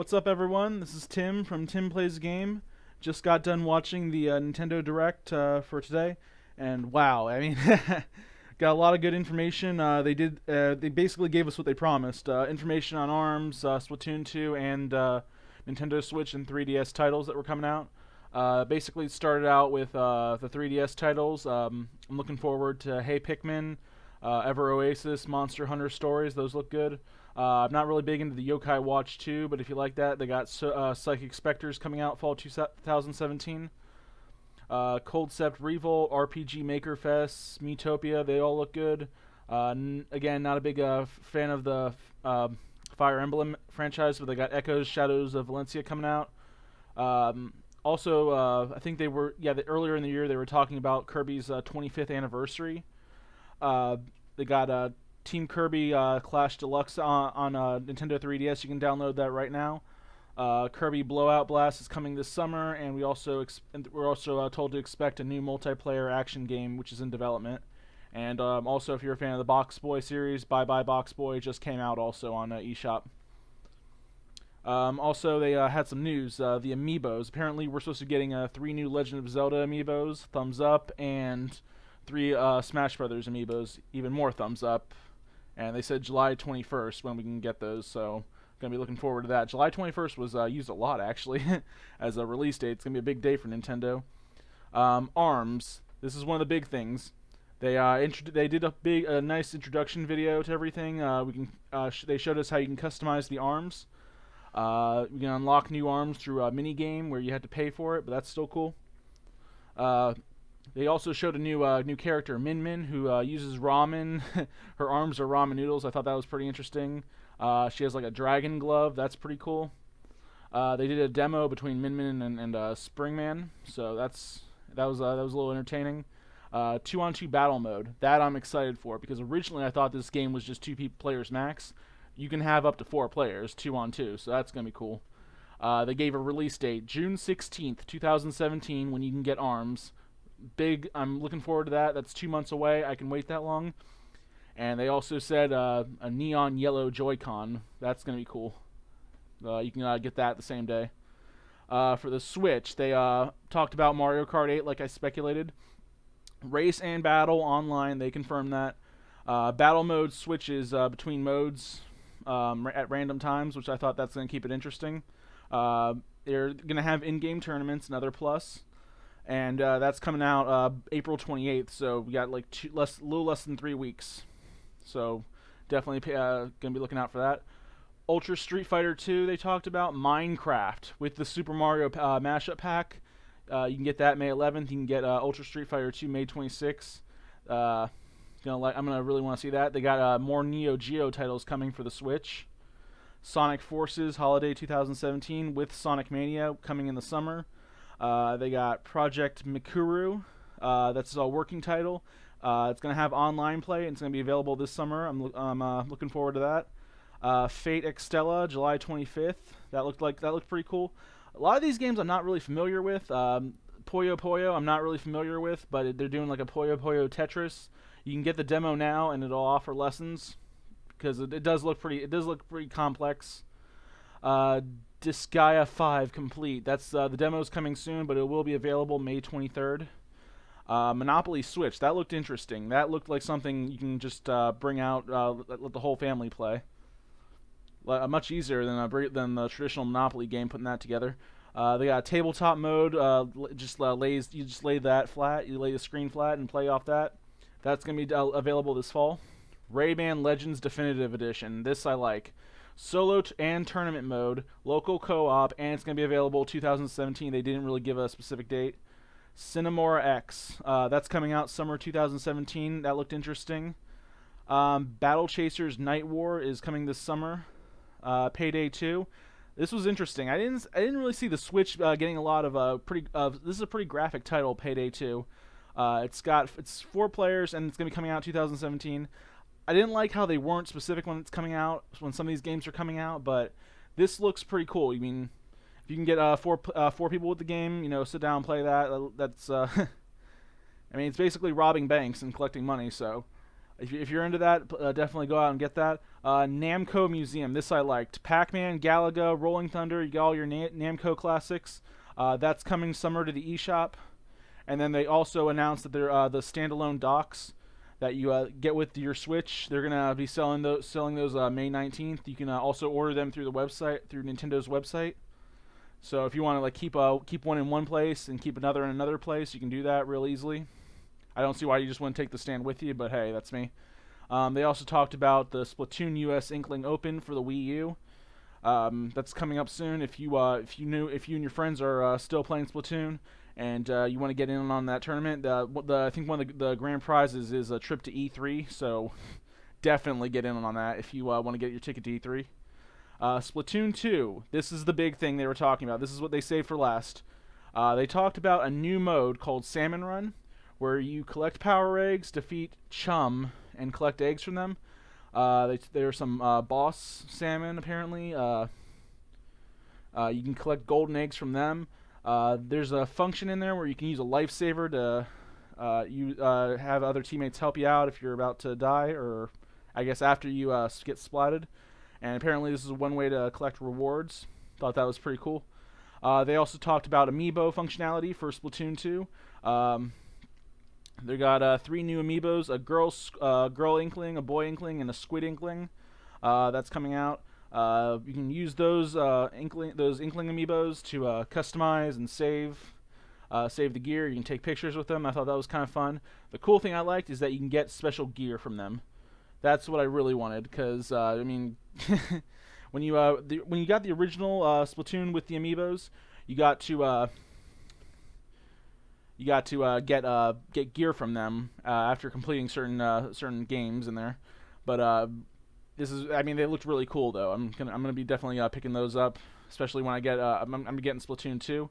What's up, everyone? This is Tim from Tim Plays Game. Just got done watching the Nintendo Direct for today, and wow, I mean, got a lot of good information. They basically gave us what they promised: information on ARMS, Splatoon 2, and Nintendo Switch and 3DS titles that were coming out. Basically, started out with the 3DS titles. I'm looking forward to Hey Pikmin, Ever Oasis, Monster Hunter Stories. Those look good. I'm not really big into the Yokai Watch 2, but if you like that, they got Psychic Spectres coming out fall 2017. Culdcept Revolt, RPG Maker Fest, Miitopia, they all look good. Again, not a big fan of the Fire Emblem franchise, but they got Echoes, Shadows of Valencia coming out. Also, I think they were, earlier in the year they were talking about Kirby's 25th anniversary. They got Team Kirby Clash Deluxe on Nintendo 3DS. You can download that right now. Kirby Blowout Blast is coming this summer, and we're also told to expect a new multiplayer action game, which is in development. And also, if you're a fan of the Box Boy series, Bye Bye Box Boy just came out also on eShop. Also, they had some news. The amiibos. Apparently, we're supposed to be getting 3 new Legend of Zelda amiibos. Thumbs up, and 3 Smash Brothers amiibos. Even more thumbs up. And they said July 21st when we can get those, so gonna be looking forward to that. July 21st was used a lot, actually, as a release date. It's gonna be a big day for Nintendo. ARMS. This is one of the big things. They did a nice introduction video to everything. They showed us how you can customize the ARMS. You can unlock new ARMS through a mini game where you had to pay for it, but that's still cool. They also showed a new character, Min Min, who uses ramen. Her arms are ramen noodles. I thought that was pretty interesting. She has like a dragon glove. That's pretty cool. They did a demo between Min Min and Spring Man, so that was a little entertaining. 2-on-2 battle mode. That I'm excited for, because originally I thought this game was just 2 players max. You can have up to 4 players 2-on-2, so that's gonna be cool. They gave a release date, June 16th, 2017, when you can get ARMS. Big, I'm looking forward to that. That's 2 months away. I can wait that long. And they also said a neon yellow Joy-Con. That's going to be cool. You can get that the same day. For the Switch, they talked about Mario Kart 8 like I speculated. Race and battle online, they confirmed that. Battle mode switches between modes at random times, which I thought that's going to keep it interesting. They're going to have in-game tournaments, another plus. And that's coming out April 28th, so we got like a little less than 3 weeks. So definitely going to be looking out for that. Ultra Street Fighter 2, they talked about Minecraft with the Super Mario mashup pack. You can get that May 11th. You can get Ultra Street Fighter 2 May 26th. I'm going to really want to see that. They got more Neo Geo titles coming for the Switch. Sonic Forces Holiday 2017 with Sonic Mania coming in the summer. They got Project Mikuru, that's a working title. It's going to have online play, and it's going to be available this summer. I'm looking forward to that. Fate Extella, July 25th. That looked pretty cool. A lot of these games I'm not really familiar with. Puyo Puyo I'm not really familiar with, but they're doing like a Puyo Puyo Tetris. You can get the demo now, and it'll offer lessons, because it does look pretty complex. Disgaea 5 Complete. That's the demo's coming soon, but it will be available May 23rd. Monopoly Switch. That looked interesting. That looked like something you can just bring out, let the whole family play. Much easier than the traditional Monopoly game. Putting that together. They got a tabletop mode. You just lay that flat. You lay the screen flat and play off that. That's gonna be available this fall. Rayman Legends Definitive Edition. This I like. Solo and tournament mode, local co-op, and it's going to be available 2017. They didn't really give a specific date. Cinemora X, that's coming out summer 2017. That looked interesting. Battle Chasers Night War is coming this summer. Payday 2. This was interesting. I didn't really see the Switch getting a lot of this is a pretty graphic title, Payday 2. It's 4 players, and it's going to be coming out 2017. I didn't like how they weren't specific when it's coming out, when some of these games are coming out, but this looks pretty cool. I mean, if you can get 4 people with the game, sit down and play that. That's, I mean, it's basically robbing banks and collecting money. So, if you're into that, definitely go out and get that. Namco Museum. This I liked. Pac-Man, Galaga, Rolling Thunder. You got all your Namco classics. That's coming summer to the eShop. And then they also announced that they're the standalone docks that you get with your Switch. They're gonna be selling those May 19th. You can also order them through the website, through Nintendo's website. So if you want to like keep one in one place and keep another in another place, you can do that real easily. I don't see why you just wouldn't take the stand with you, but hey, that's me. They also talked about the Splatoon US Inkling Open for the Wii U. That's coming up soon. If you and your friends are still playing Splatoon and you want to get in on that tournament, I think one of the grand prizes is a trip to E3. So definitely get in on that if you want to get your ticket to E3. Splatoon 2. This is the big thing they were talking about. This is what they saved for last. They talked about a new mode called Salmon Run, where you collect power eggs, defeat chum, and collect eggs from them. There are some boss salmon, apparently. You can collect golden eggs from them. There's a function in there where you can use a lifesaver to have other teammates help you out if you're about to die, or I guess after you get splatted. And apparently this is one way to collect rewards. Thought that was pretty cool. They also talked about amiibo functionality for Splatoon 2. They got 3 new amiibos, a girl inkling, a boy inkling, and a squid inkling. That's coming out. You can use those inkling amiibos to customize and save the gear. You can take pictures with them. I thought that was kind of fun. The cool thing I liked is that you can get special gear from them. That's what I really wanted, because I mean, when you got the original Splatoon with the amiibos, you got to get gear from them after completing certain games in there. But this is, I mean, they looked really cool though. I'm gonna be definitely picking those up, especially when I get I'm getting Splatoon 2.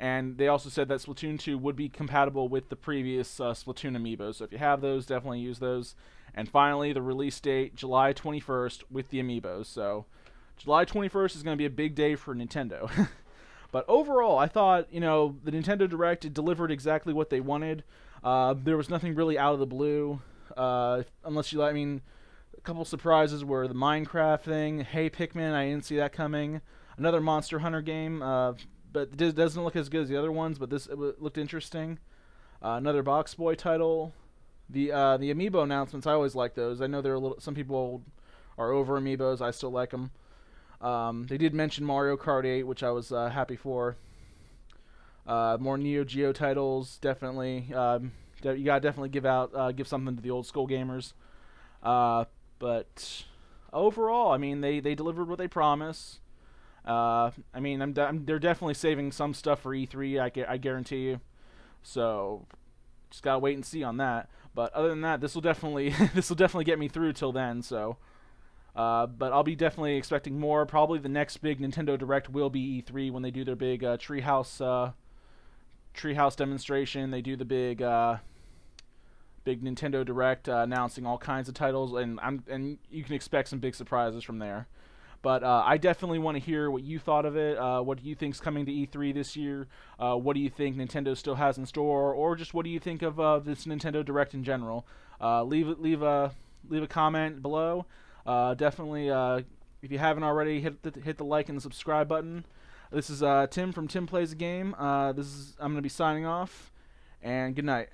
And they also said that Splatoon 2 would be compatible with the previous Splatoon amiibos. So if you have those, definitely use those. And finally, the release date, July 21st with the amiibos. So July 21st is going to be a big day for Nintendo. But overall, I thought, you know, the Nintendo Direct, it delivered exactly what they wanted. There was nothing really out of the blue. Unless you, I mean, a couple surprises were the Minecraft thing. Hey Pikmin, I didn't see that coming. Another Monster Hunter game, but it doesn't look as good as the other ones, but this it looked interesting. Another Box Boy title. The amiibo announcements, I always like those. I know there are some people are over amiibos. I still like them. They did mention Mario Kart 8, which I was happy for. More Neo Geo titles, definitely. You gotta definitely give something to the old school gamers. But overall, I mean, they delivered what they promised. I mean, they're definitely saving some stuff for E3. I guarantee you. So just gotta wait and see on that. But other than that, this will definitely get me through till then. So, but I'll be definitely expecting more. Probably the next big Nintendo Direct will be E3 when they do their big Treehouse demonstration. They do the big big Nintendo Direct announcing all kinds of titles, and you can expect some big surprises from there. But I definitely want to hear what you thought of it. What do you think's coming to E3 this year? What do you think Nintendo still has in store, or just what do you think of this Nintendo Direct in general? Leave a comment below. Definitely, if you haven't already, hit the like and subscribe button. This is Tim from Tim Plays a Game. I'm gonna be signing off, and good night.